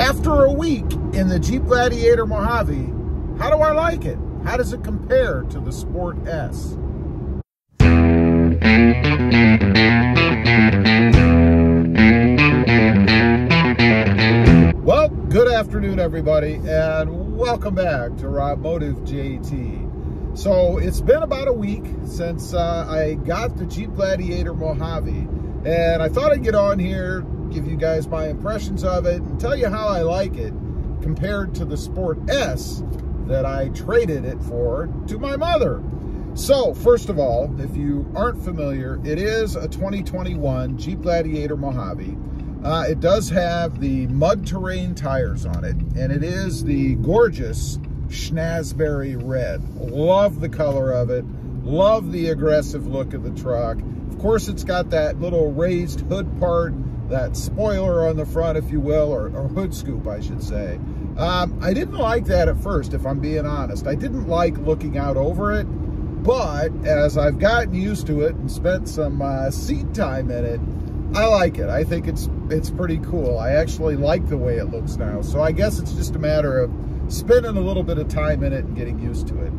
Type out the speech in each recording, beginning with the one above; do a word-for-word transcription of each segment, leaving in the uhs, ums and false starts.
After a week in the Jeep Gladiator Mojave, how do I like it? How does it compare to the Sport S? Well, good afternoon, everybody, and welcome back to Rob Motive J T. So it's been about a week since uh, I got the Jeep Gladiator Mojave, and I thought I'd get on here, give you guys my impressions of it, and tell you how I like it compared to the Sport S that I traded it for to my mother. So, first of all, if you aren't familiar, it is a twenty twenty-one Jeep Gladiator Mojave. Uh, it does have the mud terrain tires on it, and it is the gorgeous Schnazberry red. Love the color of it. Love the aggressive look of the truck. Of course, it's got that little raised hood part, that spoiler on the front, if you will, or, or hood scoop, I should say. Um, I didn't like that at first, if I'm being honest. I didn't like looking out over it, but as I've gotten used to it and spent some uh, seat time in it, I like it. I think it's it's pretty cool. I actually like the way it looks now. So I guess it's just a matter of spending a little bit of time in it and getting used to it.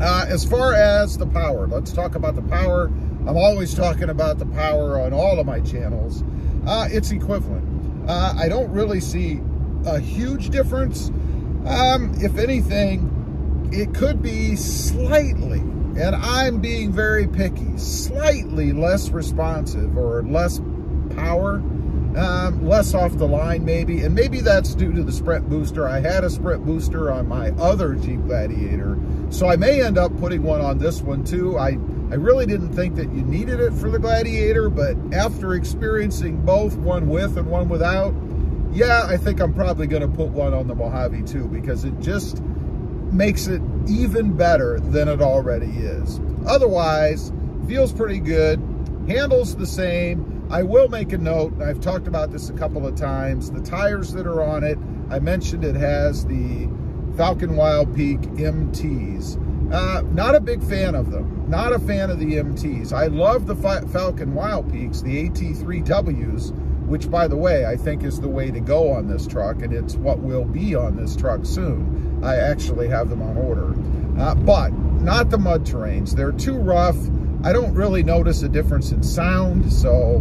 Uh, as far as the power, let's talk about the power. I'm always talking about the power on all of my channels. Uh, it's equivalent. Uh, I don't really see a huge difference. Um, if anything, it could be slightly, and I'm being very picky, slightly less responsive or less power, um, less off the line maybe, and maybe that's due to the Sprint Booster. I had a Sprint Booster on my other Jeep Gladiator, so I may end up putting one on this one too. I I really didn't think that you needed it for the Gladiator, but after experiencing both, one with and one without, yeah, I think I'm probably going to put one on the Mojave too, because it just makes it even better than it already is. Otherwise, feels pretty good, handles the same. I will make a note, and I've talked about this a couple of times, the tires that are on it, I mentioned it has the Falken Wild Peak M Ts. Uh, not a big fan of them. Not a fan of the M Ts. I love the Fa Falken Wild Peaks, the A T three Ws, which, by the way, I think is the way to go on this truck, and it's what will be on this truck soon. I actually have them on order. Uh, but not the mud terrains. They're too rough. I don't really notice a difference in sound, so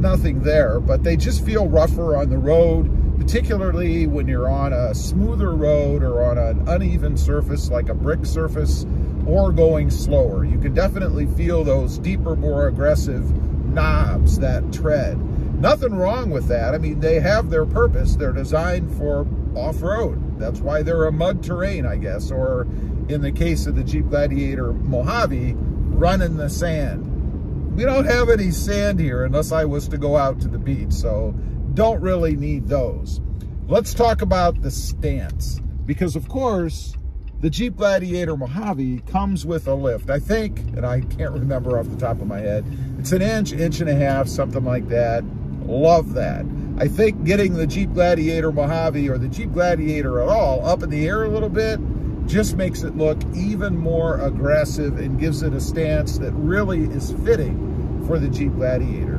nothing there. But they just feel rougher on the road, particularly when you're on a smoother road or on an uneven surface like a brick surface or going slower. You can definitely feel those deeper, more aggressive knobs, that tread. Nothing wrong with that. I mean, they have their purpose. They're designed for off-road. That's why they're a mud terrain, I guess, or in the case of the Jeep Gladiator Mojave, run in the sand. We don't have any sand here unless I was to go out to the beach, so don't really need those. Let's talk about the stance, because of course the Jeep Gladiator Mojave comes with a lift. I think, and I can't remember off the top of my head, it's an inch, inch and a half, something like that. Love that. I think getting the Jeep Gladiator Mojave or the Jeep Gladiator at all up in the air a little bit just makes it look even more aggressive and gives it a stance that really is fitting for the Jeep Gladiator.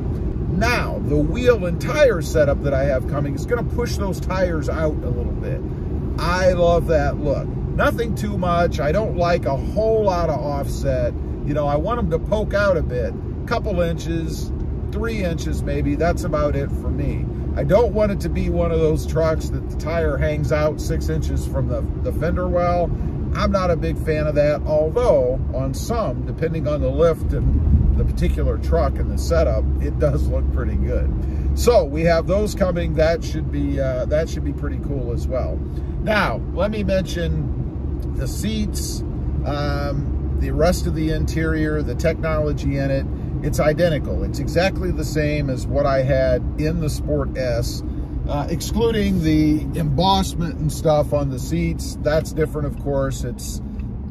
Now, the wheel and tire setup that I have coming is going to push those tires out a little bit. I love that look. Nothing too much. I don't like a whole lot of offset. You know, I want them to poke out a bit. A couple inches, three inches maybe. That's about it for me. I don't want it to be one of those trucks that the tire hangs out six inches from the, the fender well. I'm not a big fan of that, although on some, depending on the lift and the particular truck and the setup, it does look pretty good. So we have those coming. That should be uh, that should be pretty cool as well. Now let me mention the seats, um, the rest of the interior, the technology in it. It's identical. It's exactly the same as what I had in the Sport S, uh, excluding the embossment and stuff on the seats. That's different, of course. It's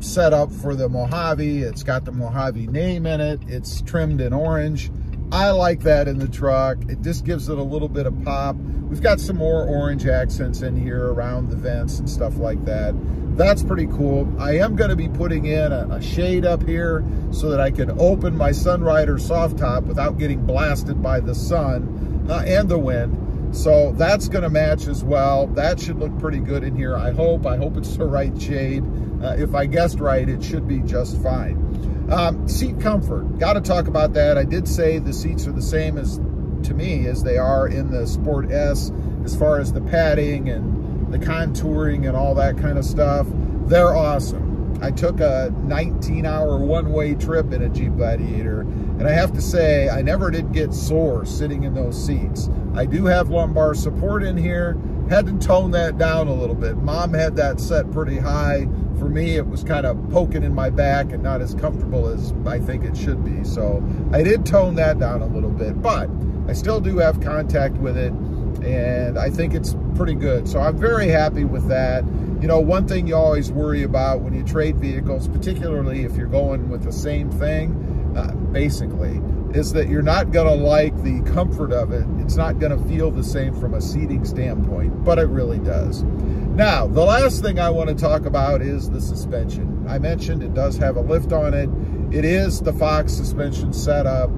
set up for the Mojave. It's got the Mojave name in it. It's trimmed in orange. I like that in the truck. It just gives it a little bit of pop. We've got some more orange accents in here around the vents and stuff like that. That's pretty cool. I am going to be putting in a, a shade up here so that I can open my Sunrider soft top without getting blasted by the sun uh, and the wind. So that's going to match as well. That should look pretty good in here, I hope. I hope it's the right shade. Uh, if I guessed right, it should be just fine. Um, seat comfort. Got to talk about that. I did say the seats are the same as, to me, as they are in the Sport S, as far as the padding and the contouring and all that kind of stuff. They're awesome. I took a nineteen hour one-way trip in a Jeep Gladiator, and I have to say, I never did get sore sitting in those seats. I do have lumbar support in here. Had to tone that down a little bit. Mom had that set pretty high. For me, it was kind of poking in my back and not as comfortable as I think it should be. So I did tone that down a little bit, but I still do have contact with it, and I think it's pretty good. So I'm very happy with that. You know, one thing you always worry about when you trade vehicles, particularly if you're going with the same thing, uh, basically, is that you're not going to like the comfort of it. It's not going to feel the same from a seating standpoint, but it really does. Now, the last thing I want to talk about is the suspension. I mentioned it does have a lift on it. It is the Fox suspension setup.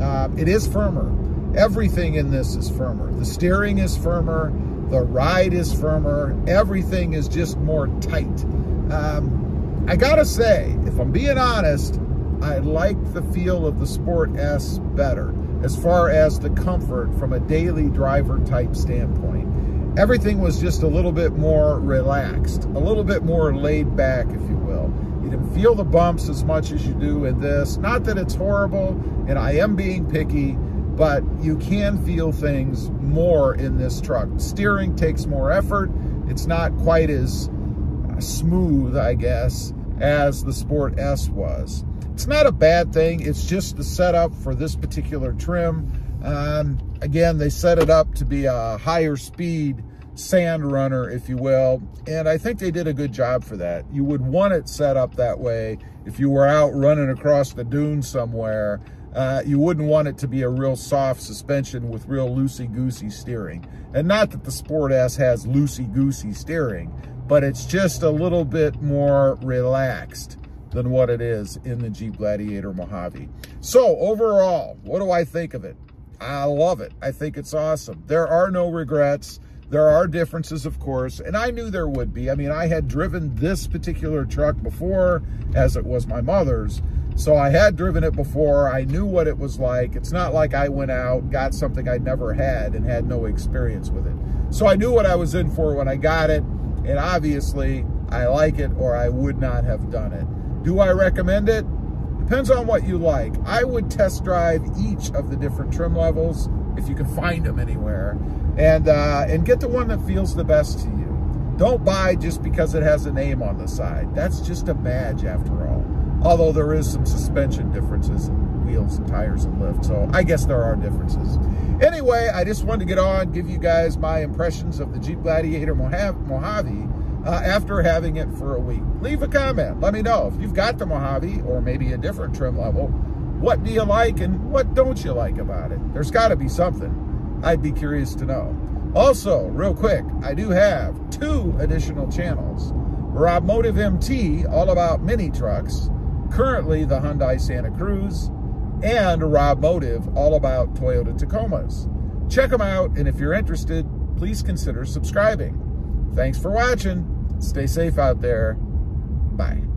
Uh, it is firmer. Everything in this is firmer. The steering is firmer. The ride is firmer. Everything is just more tight. Um, I gotta say, if I'm being honest, I like the feel of the Sport S better as far as the comfort from a daily driver type standpoint. Everything was just a little bit more relaxed, a little bit more laid back, if you will. You didn't feel the bumps as much as you do in this. Not that it's horrible, and I am being picky, but you can feel things more in this truck. Steering takes more effort. It's not quite as smooth, I guess, as the Sport S was. It's not a bad thing. It's just the setup for this particular trim. Um, again, they set it up to be a higher speed sand runner, if you will, and I think they did a good job for that. You would want it set up that way if you were out running across the dune somewhere. Uh, you wouldn't want it to be a real soft suspension with real loosey-goosey steering. And not that the Sport S has loosey-goosey steering, but it's just a little bit more relaxed than what it is in the Jeep Gladiator Mojave. So overall, what do I think of it? I love it. I think it's awesome. There are no regrets. There are differences, of course, and I knew there would be. I mean, I had driven this particular truck before, as it was my mother's, so I had driven it before. I knew what it was like. It's not like I went out, got something I'd never had, and had no experience with it. So I knew what I was in for when I got it, and obviously I like it or I would not have done it. Do I recommend it? Depends on what you like. I would test drive each of the different trim levels, if you can find them anywhere, and uh, and get the one that feels the best to you. Don't buy just because it has a name on the side. That's just a badge after all. Although there is some suspension differences, and wheels and tires and lift, so I guess there are differences. Anyway, I just wanted to get on, give you guys my impressions of the Jeep Gladiator Mojave uh, after having it for a week. Leave a comment. Let me know if you've got the Mojave or maybe a different trim level. What do you like and what don't you like about it? There's got to be something. I'd be curious to know. Also, real quick, I do have two additional channels. Rob Motive M T, all about mini trucks, currently the Hyundai Santa Cruz, and Rob Motive, all about Toyota Tacomas. Check them out, and if you're interested, please consider subscribing. Thanks for watching. Stay safe out there. Bye.